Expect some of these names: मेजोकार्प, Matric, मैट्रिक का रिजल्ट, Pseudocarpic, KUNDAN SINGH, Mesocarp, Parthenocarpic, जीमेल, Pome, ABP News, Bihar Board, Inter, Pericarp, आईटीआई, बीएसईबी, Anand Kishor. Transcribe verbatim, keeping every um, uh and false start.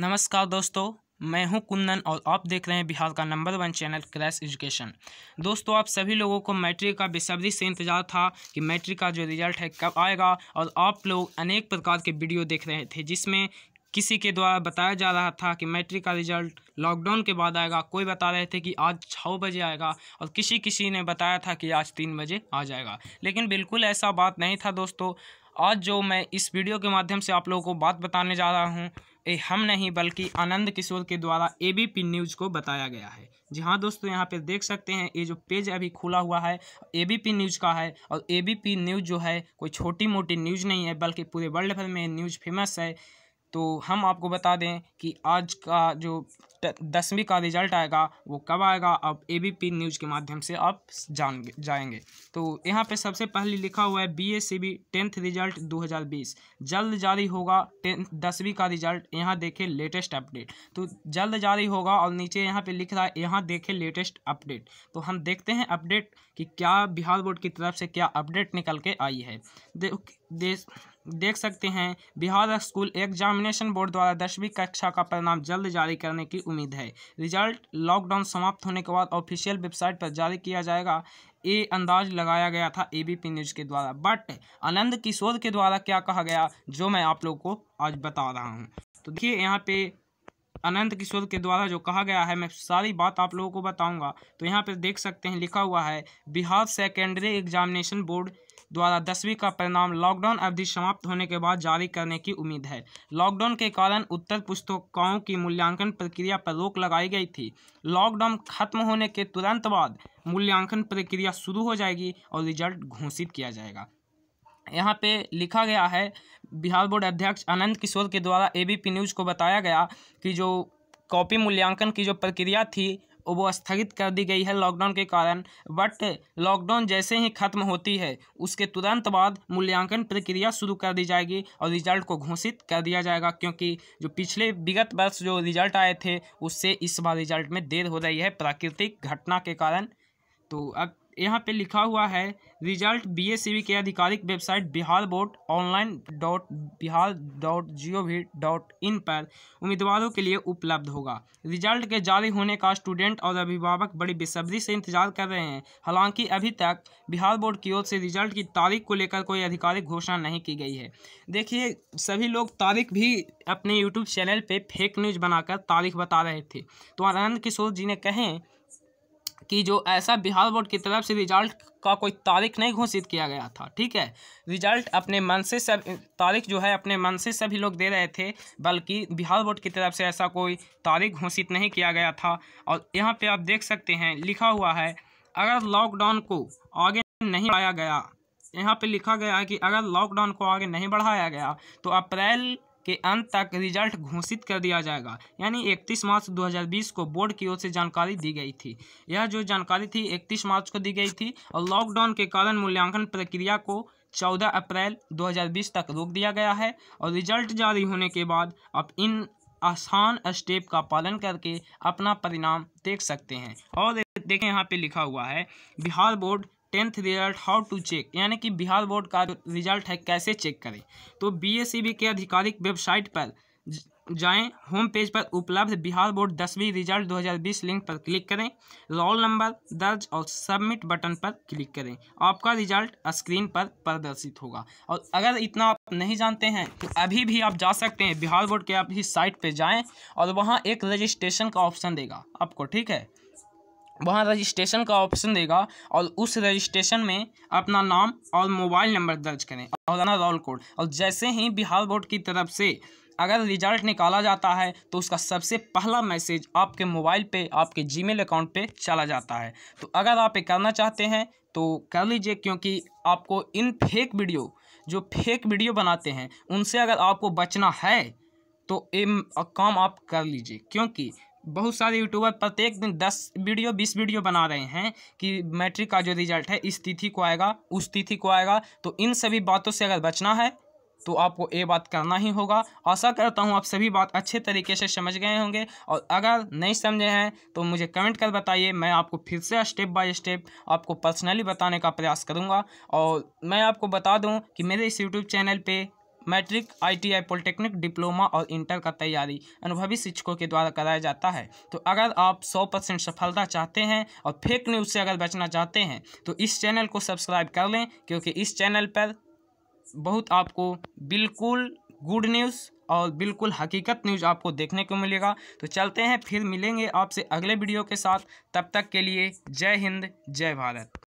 नमस्कार दोस्तों, मैं हूं कुंदन और आप देख रहे हैं बिहार का number one channel crash education. दोस्तों, आप सभी लोगों को मैट्रिक का बेसब्री से इंतजार था कि मैट्रिक का जो रिजल्ट है कब आएगा, और आप लोग अनेक प्रकार के वीडियो देख रहे थे जिसमें किसी के द्वारा बताया जा रहा था कि मैट्रिक का रिजल्ट लॉकडाउन के बाद आएगा, कोई बता रहे थे कि आज छः बजे आएगा और किसी किसी ने बताया था कि आज तीन बजे आ जाएगा। लेकिन बिल्कुल ऐसा बात नहीं था दोस्तों। आज जो मैं इस वीडियो के माध्यम से आप लोगों को बात बताने जा रहा हूँ, ए हम नहीं बल्कि आनंद किशोर के द्वारा एबीपी न्यूज़ को बताया गया है। जी हाँ दोस्तों, यहाँ पे देख सकते हैं ये जो पेज अभी खुला हुआ है एबीपी न्यूज़ का है, और एबीपी न्यूज़ जो है कोई छोटी मोटी न्यूज़ नहीं है बल्कि पूरे वर्ल्ड भर में न्यूज़ फेमस है। तो हम आपको बता दें कि आज का जो दसवीं का रिजल्ट आएगा वो कब आएगा, आप एबीपी न्यूज़ के माध्यम से आप जान जाएंगे। तो यहाँ पे सबसे पहले लिखा हुआ है बीएसईबी टेंथ रिजल्ट दो हज़ार बीस जल्द जारी होगा। टेंथ दसवीं का रिजल्ट यहाँ देखें लेटेस्ट अपडेट, तो जल्द जारी होगा। और नीचे यहाँ पे लिख रहा है यहाँ देखें लेटेस्ट अपडेट। तो हम देखते हैं अपडेट कि क्या बिहार बोर्ड की तरफ से क्या अपडेट निकल के आई है। दे, दे, देख सकते हैं बिहार स्कूल एग्जामिनेशन बोर्ड द्वारा दसवीं कक्षा का परिणाम जल्द जारी करने की उम्मीद है। रिजल्ट लॉकडाउन समाप्त होने के बाद ऑफिशियल वेबसाइट पर जारी किया जाएगा, ये अंदाज लगाया गया था एबीपी न्यूज़ के द्वारा। बट आनंद किशोर के द्वारा क्या कहा गया जो मैं आप लोगों को आज बता रहा हूँ। तो देखिए यहाँ पे आनंद किशोर के द्वारा जो कहा गया है, मैं सारी बात आप लोगों को बताऊँगा। तो यहाँ पर देख सकते हैं लिखा हुआ है बिहार सेकेंडरी एग्जामिनेशन बोर्ड द्वारा दसवीं का परिणाम लॉकडाउन अवधि समाप्त होने के बाद जारी करने की उम्मीद है। लॉकडाउन के कारण उत्तर पुस्तकों की मूल्यांकन प्रक्रिया पर रोक लगाई गई थी। लॉकडाउन खत्म होने के तुरंत बाद मूल्यांकन प्रक्रिया शुरू हो जाएगी और रिजल्ट घोषित किया जाएगा। यहाँ पे लिखा गया है बिहार बोर्ड अध्यक्ष आनंद किशोर के द्वारा एबीपी न्यूज़ को बताया गया कि जो कॉपी मूल्यांकन की जो प्रक्रिया थी वो स्थगित कर दी गई है लॉकडाउन के कारण। बट लॉकडाउन जैसे ही खत्म होती है उसके तुरंत बाद मूल्यांकन प्रक्रिया शुरू कर दी जाएगी और रिजल्ट को घोषित कर दिया जाएगा, क्योंकि जो पिछले विगत वर्ष जो रिजल्ट आए थे उससे इस बार रिजल्ट में देर हो रही है प्राकृतिक घटना के कारण। तो अब यहाँ पे लिखा हुआ है रिजल्ट बीएसईबी के आधिकारिक website Bihar board online dot Bihar dot G O V dot in पर उम्मीदवारों के लिए उपलब्ध होगा। रिजल्ट के जारी होने का स्टूडेंट और अभिभावक बड़ी बेसब्री से इंतजार कर रहे हैं। हालांकि अभी तक बिहार बोर्ड की ओर से रिजल्ट की तारीख को लेकर कोई आधिकारिक घोषणा नहीं की गई है। देखिए, सभी लोग तारीख भी अपने यूट्यूब चैनल पर फेक न्यूज़ बनाकर तारीख बता रहे थे। तो आनंद किशोर जी ने कहें कि जो ऐसा बिहार बोर्ड की तरफ से रिजल्ट का कोई तारीख नहीं घोषित किया गया था। ठीक है, रिजल्ट अपने मन से सब तारीख जो है अपने मन से सभी लोग दे रहे थे, बल्कि बिहार बोर्ड की तरफ से ऐसा कोई तारीख घोषित नहीं किया गया था। और यहाँ पे आप देख सकते हैं लिखा हुआ है अगर लॉकडाउन को आगे नहीं बढ़ाया गया, यहाँ पर लिखा गया है कि अगर लॉकडाउन को आगे नहीं बढ़ाया गया तो अप्रैल के अंत तक रिजल्ट घोषित कर दिया जाएगा। यानी इकतीस मार्च दो हज़ार बीस को बोर्ड की ओर से जानकारी दी गई थी। यह जो जानकारी थी इकतीस मार्च को दी गई थी और लॉकडाउन के कारण मूल्यांकन प्रक्रिया को चौदह अप्रैल दो हज़ार बीस तक रोक दिया गया है। और रिजल्ट जारी होने के बाद आप इन आसान स्टेप का पालन करके अपना परिणाम देख सकते हैं। और देखें यहाँ पे लिखा हुआ है Bihar board tenth result how to check, यानी कि बिहार बोर्ड का रिजल्ट है कैसे चेक करें। तो बीएसईबी के आधिकारिक वेबसाइट पर जाएं, होम पेज पर उपलब्ध बिहार बोर्ड दसवीं रिजल्ट दो हज़ार बीस लिंक पर क्लिक करें, रोल नंबर दर्ज और सबमिट बटन पर क्लिक करें। आपका रिजल्ट स्क्रीन पर प्रदर्शित होगा। और अगर इतना आप नहीं जानते हैं तो अभी भी आप जा सकते हैं बिहार बोर्ड के आप ही साइट पर जाएँ और वहाँ एक रजिस्ट्रेशन का ऑप्शन देगा आपको। ठीक है, वहाँ रजिस्ट्रेशन का ऑप्शन देगा और उस रजिस्ट्रेशन में अपना नाम और मोबाइल नंबर दर्ज करें और अपना रोल कोड। और जैसे ही बिहार बोर्ड की तरफ से अगर रिजल्ट निकाला जाता है तो उसका सबसे पहला मैसेज आपके मोबाइल पे आपके जीमेल अकाउंट पे चला जाता है। तो अगर आप ये करना चाहते हैं तो कर लीजिए, क्योंकि आपको इन फेक वीडियो जो फेक वीडियो बनाते हैं उनसे अगर आपको बचना है तो ये काम आप कर लीजिए। क्योंकि बहुत सारे यूट्यूबर प्रत्येक दिन दस वीडियो बीस वीडियो बना रहे हैं कि मैट्रिक का जो रिजल्ट है इस तिथि को आएगा, उस तिथि को आएगा। तो इन सभी बातों से अगर बचना है तो आपको ये बात करना ही होगा। आशा करता हूँ आप सभी बात अच्छे तरीके से समझ गए होंगे, और अगर नहीं समझे हैं तो मुझे कमेंट कर बताइए। मैं आपको फिर से स्टेप बाय स्टेप आपको पर्सनली बताने का प्रयास करूँगा। और मैं आपको बता दूँ कि मेरे इस यूट्यूब चैनल पर मैट्रिक, आईटीआई, पॉलिटेक्निक, डिप्लोमा और इंटर का तैयारी अनुभवी शिक्षकों के द्वारा कराया जाता है। तो अगर आप सौ परसेंट सफलता चाहते हैं और फेक न्यूज़ से अगर बचना चाहते हैं तो इस चैनल को सब्सक्राइब कर लें, क्योंकि इस चैनल पर बहुत आपको बिल्कुल गुड न्यूज़ और बिल्कुल हकीकत न्यूज़ आपको देखने को मिलेगा। तो चलते हैं, फिर मिलेंगे आपसे अगले वीडियो के साथ। तब तक के लिए जय हिंद, जय भारत।